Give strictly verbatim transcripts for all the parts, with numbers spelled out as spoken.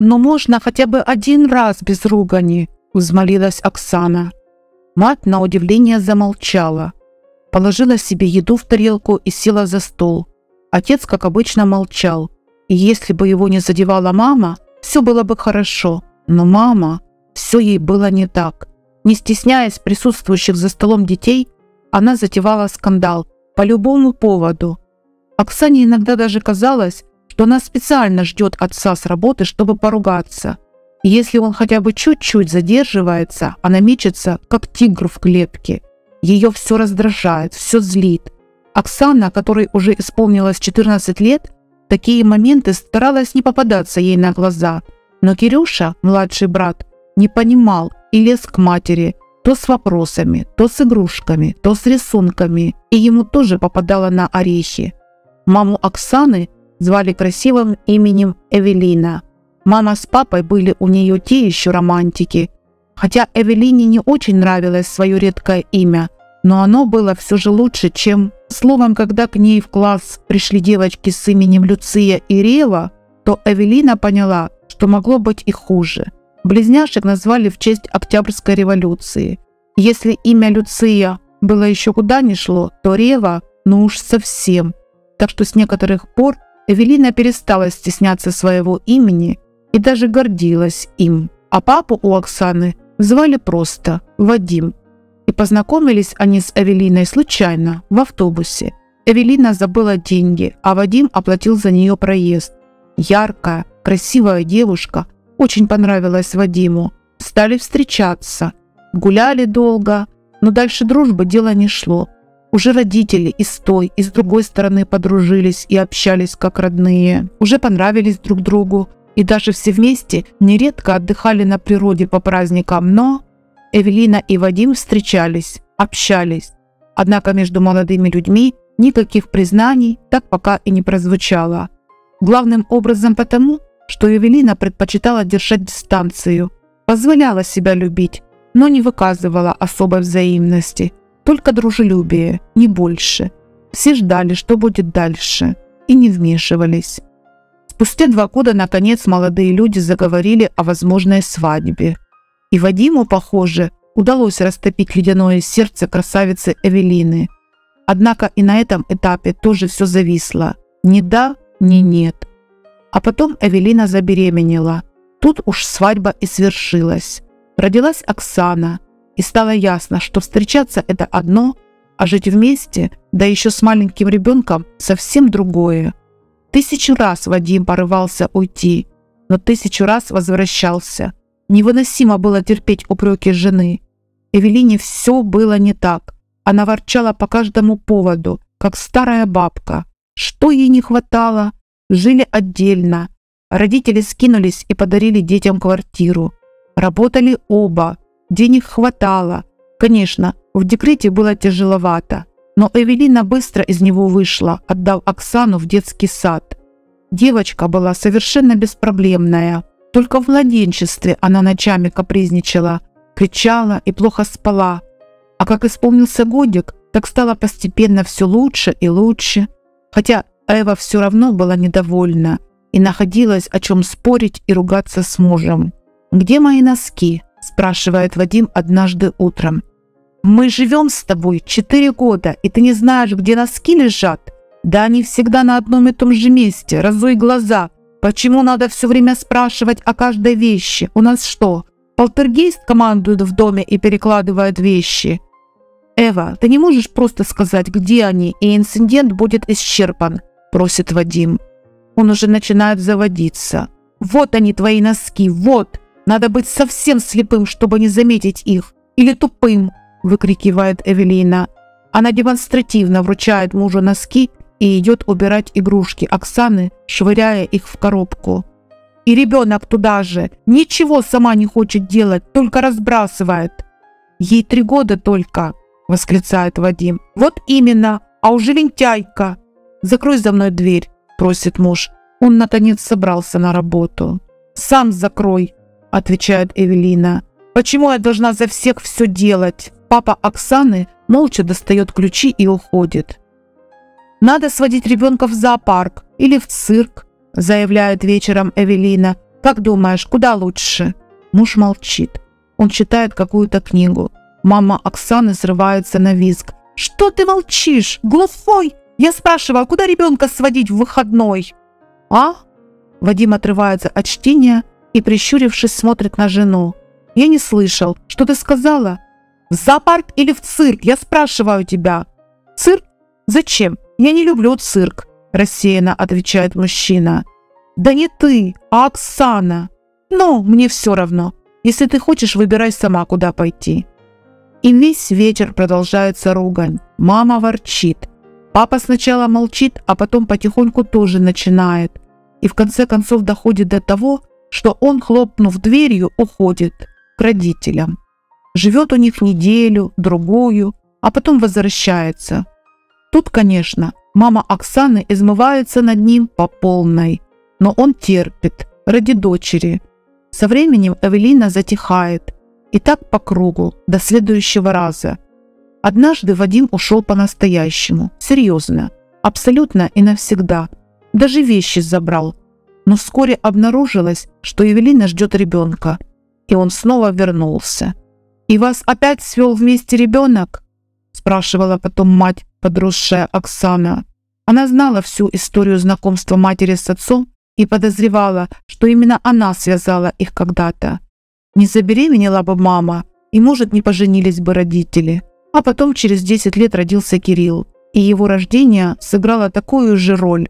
Но можно хотя бы один раз без ругани, взмолилась Оксана. Мать на удивление замолчала, положила себе еду в тарелку и села за стол. Отец, как обычно, молчал, и если бы его не задевала мама, все было бы хорошо. Но мама, все ей было не так. Не стесняясь присутствующих за столом детей, она затевала скандал по любому поводу. Оксане иногда даже казалось, что она специально ждет отца с работы, чтобы поругаться. И если он хотя бы чуть-чуть задерживается, она мечется, как тигр в клетке. Ее все раздражает, все злит. Оксана, которой уже исполнилось четырнадцать лет, в такие моменты старалась не попадаться ей на глаза. Но Кирюша, младший брат, не понимал и лез к матери то с вопросами, то с игрушками, то с рисунками, и ему тоже попадало на орехи. Маму Оксаны звали красивым именем Эвелина. Мама с папой были у нее те еще романтики. Хотя Эвелине не очень нравилось свое редкое имя, но оно было все же лучше, чем... Словом, когда к ней в класс пришли девочки с именем Люция и Рева, то Эвелина поняла, что могло быть и хуже. Близняшек назвали в честь Октябрьской революции. Если имя Люция было еще куда ни шло, то Рева ну уж совсем. Так что с некоторых пор Эвелина перестала стесняться своего имени и даже гордилась им. А папу у Оксаны звали просто Вадим. И познакомились они с Эвелиной случайно в автобусе. Эвелина забыла деньги, а Вадим оплатил за нее проезд. Яркая, красивая девушка очень понравилась Вадиму. Стали встречаться, гуляли долго, но дальше дружбы дело не шло. Уже родители и с той, и с другой стороны подружились и общались как родные. Уже понравились друг другу. И даже все вместе нередко отдыхали на природе по праздникам, но Эвелина и Вадим встречались, общались. Однако между молодыми людьми никаких признаний так пока и не прозвучало. Главным образом потому, что Эвелина предпочитала держать дистанцию, позволяла себя любить, но не выказывала особой взаимности, только дружелюбие, не больше. Все ждали, что будет дальше, и не вмешивались. Спустя два года, наконец, молодые люди заговорили о возможной свадьбе. И Вадиму, похоже, удалось растопить ледяное сердце красавицы Эвелины. Однако и на этом этапе тоже все зависло. Ни да, ни нет. А потом Эвелина забеременела. Тут уж свадьба и свершилась. Родилась Оксана, и стало ясно, что встречаться – это одно, а жить вместе, да еще с маленьким ребенком, совсем другое. Тысячу раз Вадим порывался уйти, но тысячу раз возвращался. Невыносимо было терпеть упреки жены. Эвелине все было не так. Она ворчала по каждому поводу, как старая бабка. Что ей не хватало? Жили отдельно. Родители скинулись и подарили детям квартиру. Работали оба. Денег хватало. Конечно, в декрете было тяжеловато. Но Эвелина быстро из него вышла, отдав Оксану в детский сад. Девочка была совершенно беспроблемная. Только в младенчестве она ночами капризничала, кричала и плохо спала. А как исполнился годик, так стало постепенно все лучше и лучше. Хотя Эва все равно была недовольна и находилась, о чем спорить и ругаться с мужем. «Где мои носки?» – спрашивает Вадим однажды утром. «Мы живем с тобой четыре года, и ты не знаешь, где носки лежат? Да они всегда на одном и том же месте, разуй глаза. Почему надо все время спрашивать о каждой вещи? У нас что, полтергейст командует в доме и перекладывает вещи? Эва, ты не можешь просто сказать, где они, и инцидент будет исчерпан», – просит Вадим. Он уже начинает заводиться. «Вот они, твои носки, вот! Надо быть совсем слепым, чтобы не заметить их, или тупым!» – выкрикивает Эвелина. Она демонстративно вручает мужу носки и идет убирать игрушки Оксаны, швыряя их в коробку. «И ребенок туда же! Ничего сама не хочет делать, только разбрасывает!» «Ей три года только!» – восклицает Вадим. «Вот именно! А уже лентяйка!» «Закрой за мной дверь!» – просит муж. Он, наконец, собрался на работу. «Сам закрой!» – отвечает Эвелина. «Почему я должна за всех все делать?» Папа Оксаны молча достает ключи и уходит. «Надо сводить ребенка в зоопарк или в цирк», заявляет вечером Эвелина, Как думаешь, куда лучше? Муж молчит. Он читает какую-то книгу. Мама Оксаны срывается на визг. Что ты молчишь? Глухой! Я спрашивала, куда ребенка сводить в выходной? А? Вадим отрывается от чтения и, прищурившись, смотрит на жену. Я не слышал. Что ты сказала? В зоопарк или в цирк? Я спрашиваю тебя. Цирк? Зачем? Я не люблю цирк, рассеянно отвечает мужчина. Да не ты, а Оксана. Ну, мне все равно. Если ты хочешь, выбирай сама, куда пойти. И весь вечер продолжается ругань. Мама ворчит. Папа сначала молчит, а потом потихоньку тоже начинает. И в конце концов доходит до того, что он, хлопнув дверью, уходит к родителям. Живет у них неделю, другую, а потом возвращается. Тут, конечно, мама Оксаны измывается над ним по полной, но он терпит ради дочери. Со временем Эвелина затихает. И так по кругу, до следующего раза. Однажды Вадим ушел по-настоящему, серьезно, абсолютно и навсегда. Даже вещи забрал. Но вскоре обнаружилось, что Эвелина ждет ребенка. И он снова вернулся. «И вас опять свел вместе ребенок?» — спрашивала потом мать, подросшая Оксана. Она знала всю историю знакомства матери с отцом и подозревала, что именно она связала их когда-то. Не забеременела бы мама, и, может, не поженились бы родители. А потом через десять лет родился Кирилл, и его рождение сыграло такую же роль.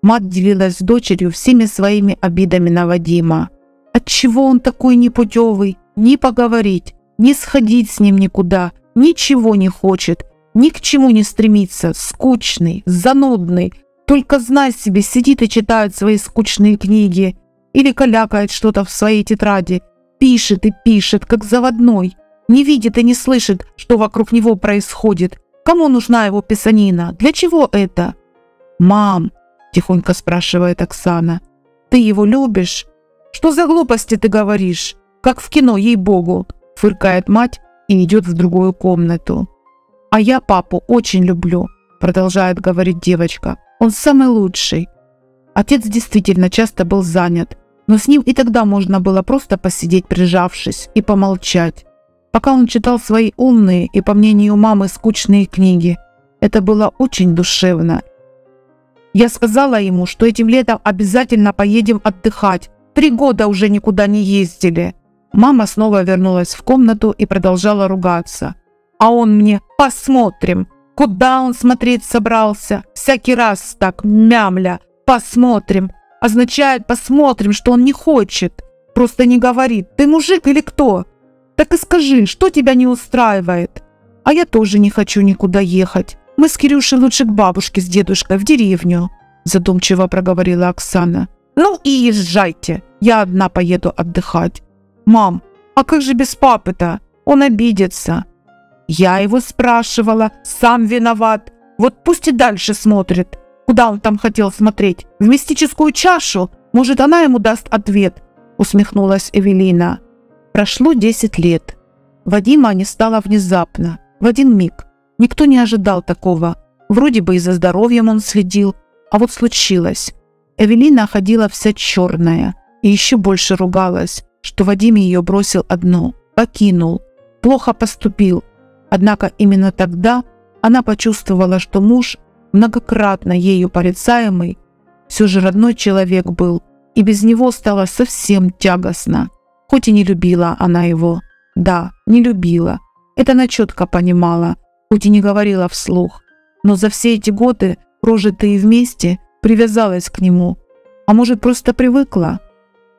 Мать делилась с дочерью всеми своими обидами на Вадима. Отчего он такой непутевый? Ни поговорить, ни сходить с ним никуда, ничего не хочет, ни к чему не стремится, скучный, занудный. Только, знай себе, сидит и читает свои скучные книги или калякает что-то в своей тетради. Пишет и пишет, как заводной. Не видит и не слышит, что вокруг него происходит. Кому нужна его писанина? Для чего это? «Мам», – тихонько спрашивает Оксана, – «ты его любишь?» «Что за глупости ты говоришь? Как в кино, ей-богу!» – фыркает мать и идет в другую комнату. «А я папу очень люблю», – продолжает говорить девочка. «Он самый лучший». Отец действительно часто был занят. Но с ним и тогда можно было просто посидеть, прижавшись, и помолчать. Пока он читал свои умные и, по мнению мамы, скучные книги, это было очень душевно. Я сказала ему, что этим летом обязательно поедем отдыхать. Три года уже никуда не ездили. Мама снова вернулась в комнату и продолжала ругаться. А он мне: «Посмотрим». Куда он смотреть собрался? Всякий раз так, мямля. «Посмотрим» означает «посмотрим», что он не хочет. Просто не говорит: «Ты мужик или кто? Так и скажи, что тебя не устраивает». «А я тоже не хочу никуда ехать. Мы с Кирюшей лучше к бабушке с дедушкой в деревню», — задумчиво проговорила Оксана. «Ну и езжайте. Я одна поеду отдыхать». «Мам, а как же без папы-то? Он обидится». «Я его спрашивала. Сам виноват. Вот пусть и дальше смотрит. Куда он там хотел смотреть? В мистическую чашу? Может, она ему даст ответ?» — усмехнулась Эвелина. Прошло десять лет. Вадима не стало внезапно, в один миг. Никто не ожидал такого. Вроде бы и за здоровьем он следил, а вот случилось. Эвелина ходила вся черная и еще больше ругалась, что Вадим ее бросил одну, покинул, плохо поступил. Однако именно тогда она почувствовала, что муж, многократно ею порицаемый, все же родной человек был, и без него стало совсем тягостно. Хоть и не любила она его. Да, не любила. Это она четко понимала, хоть и не говорила вслух. Но за все эти годы, прожитые вместе, привязалась к нему. А может, просто привыкла?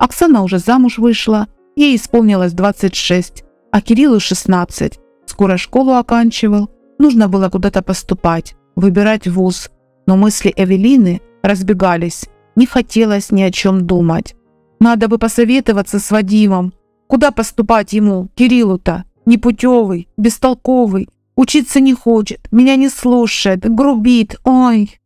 Оксана уже замуж вышла, ей исполнилось двадцать шесть, а Кириллу шестнадцать. Скоро школу оканчивал, нужно было куда-то поступать, выбирать вуз, но мысли Эвелины разбегались, не хотелось ни о чем думать. Надо бы посоветоваться с Вадимом. Куда поступать ему, Кириллу-то? Непутевый, бестолковый, учиться не хочет, меня не слушает, грубит, ой.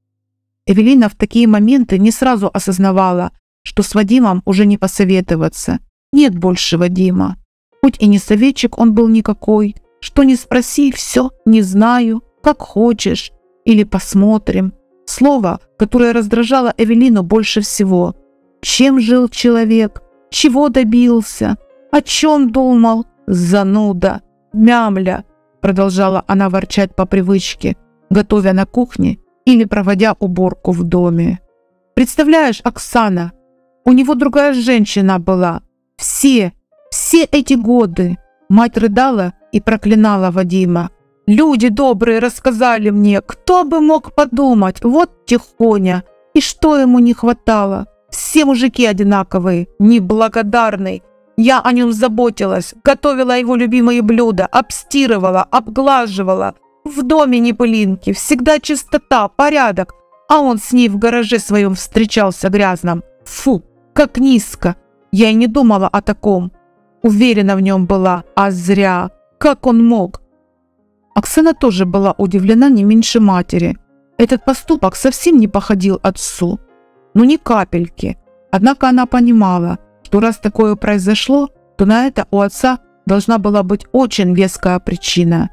Эвелина в такие моменты не сразу осознавала, что с Вадимом уже не посоветоваться. Нет больше Вадима. Хоть и не советчик он был никакой, что не спроси, все, не знаю, как хочешь, или «посмотрим». Слово, которое раздражало Эвелину больше всего. Чем жил человек? Чего добился? О чем думал? Зануда, мямля, продолжала она ворчать по привычке, готовя на кухне или проводя уборку в доме. Представляешь, Оксана, у него другая женщина была. Все, все эти годы. Мать рыдала и проклинала Вадима. Люди добрые рассказали мне, кто бы мог подумать, вот тихоня. И что ему не хватало? Все мужики одинаковые, неблагодарный. Я о нем заботилась, готовила его любимые блюда, обстирывала, обглаживала. В доме не пылинки, всегда чистота, порядок. А он с ней в гараже своем встречался грязным. Фу, как низко. Я и не думала о таком. Уверена в нем была, а зря. Как он мог? Оксана тоже была удивлена не меньше матери. Этот поступок совсем не походил отцу. Ну ни капельки. Однако она понимала, что раз такое произошло, то на это у отца должна была быть очень веская причина.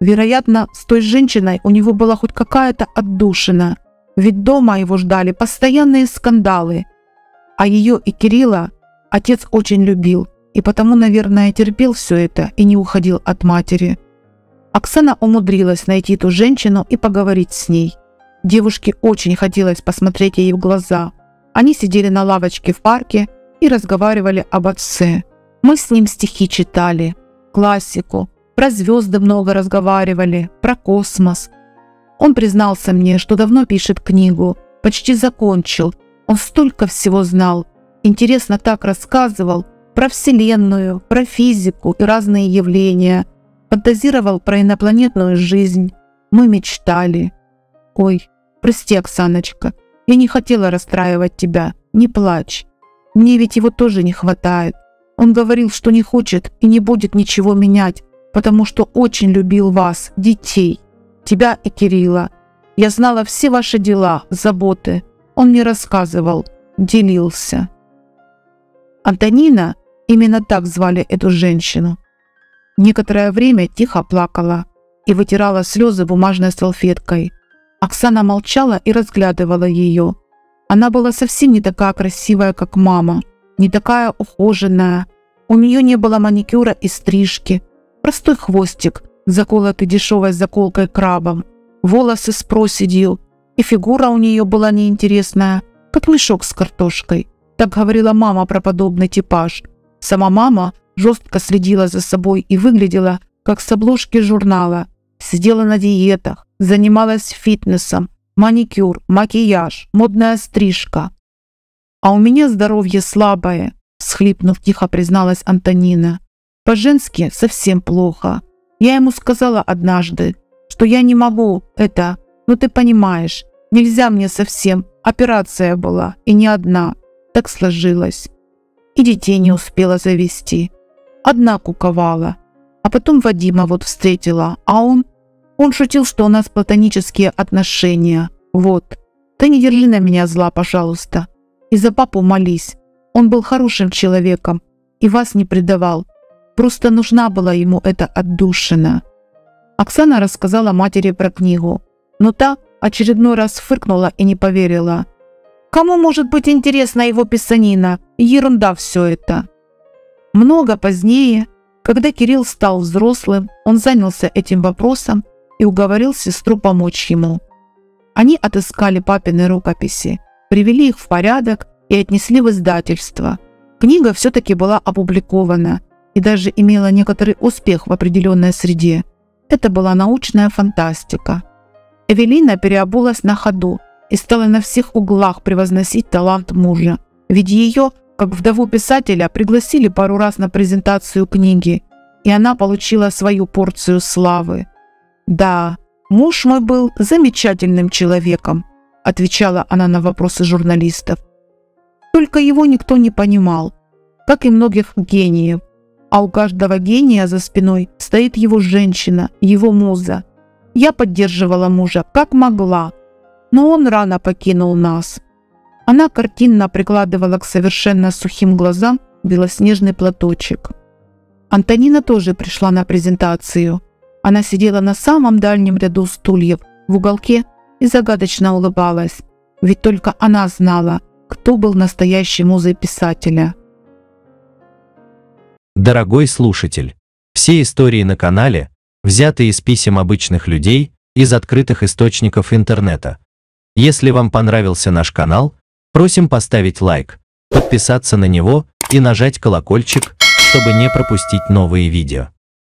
Вероятно, с той женщиной у него была хоть какая-то отдушина. Ведь дома его ждали постоянные скандалы. А ее и Кирилла отец очень любил. И потому, наверное, терпел все это и не уходил от матери. Оксана умудрилась найти ту женщину и поговорить с ней. Девушке очень хотелось посмотреть ей в глаза. Они сидели на лавочке в парке и разговаривали об отце. Мы с ним стихи читали, классику, про звезды много разговаривали, про космос. Он признался мне, что давно пишет книгу, почти закончил. Он столько всего знал, интересно так рассказывал, про Вселенную, про физику и разные явления. Фантазировал про инопланетную жизнь. Мы мечтали. Ой, прости, Оксаночка, я не хотела расстраивать тебя. Не плачь. Мне ведь его тоже не хватает. Он говорил, что не хочет и не будет ничего менять, потому что очень любил вас, детей, тебя и Кирилла. Я знала все ваши дела, заботы. Он мне рассказывал, делился. Антонина, именно так звали эту женщину, некоторое время тихо плакала и вытирала слезы бумажной салфеткой. Оксана молчала и разглядывала ее. Она была совсем не такая красивая, как мама, не такая ухоженная. У нее не было маникюра и стрижки, простой хвостик, заколотый дешевой заколкой крабом, волосы с проседью, и фигура у нее была неинтересная, как мешок с картошкой. Так говорила мама про подобный типаж. Сама мама жестко следила за собой и выглядела, как с обложки журнала. Сидела на диетах, занималась фитнесом, маникюр, макияж, модная стрижка. «А у меня здоровье слабое», – всхлипнув, тихо призналась Антонина. «По-женски совсем плохо. Я ему сказала однажды, что я не могу это, ну ты понимаешь, нельзя мне совсем, операция была и не одна». Так сложилось. И детей не успела завести. Одна куковала. А потом Вадима вот встретила. А он... Он шутил, что у нас платонические отношения. Вот. Ты не держи на меня зла, пожалуйста. И за папу молись. Он был хорошим человеком. И вас не предавал. Просто нужна была ему эта отдушина. Оксана рассказала матери про книгу. Но та очередной раз фыркнула и не поверила. Кому может быть интересна его писанина? Ерунда все это. Много позднее, когда Кирилл стал взрослым, он занялся этим вопросом и уговорил сестру помочь ему. Они отыскали папины рукописи, привели их в порядок и отнесли в издательство. Книга все-таки была опубликована и даже имела некоторый успех в определенной среде. Это была научная фантастика. Эвелина переобулась на ходу и стала на всех углах превозносить талант мужа. Ведь ее, как вдову писателя, пригласили пару раз на презентацию книги, и она получила свою порцию славы. «Да, муж мой был замечательным человеком», – отвечала она на вопросы журналистов. Только его никто не понимал, как и многих гениев. А у каждого гения за спиной стоит его женщина, его муза. Я поддерживала мужа как могла, но он рано покинул нас. Она картинно прикладывала к совершенно сухим глазам белоснежный платочек. Антонина тоже пришла на презентацию. Она сидела на самом дальнем ряду стульев в уголке и загадочно улыбалась, ведь только она знала, кто был настоящей музой писателя. Дорогой слушатель, все истории на канале взяты из писем обычных людей, из открытых источников интернета. Если вам понравился наш канал, просим поставить лайк, подписаться на него и нажать колокольчик, чтобы не пропустить новые видео.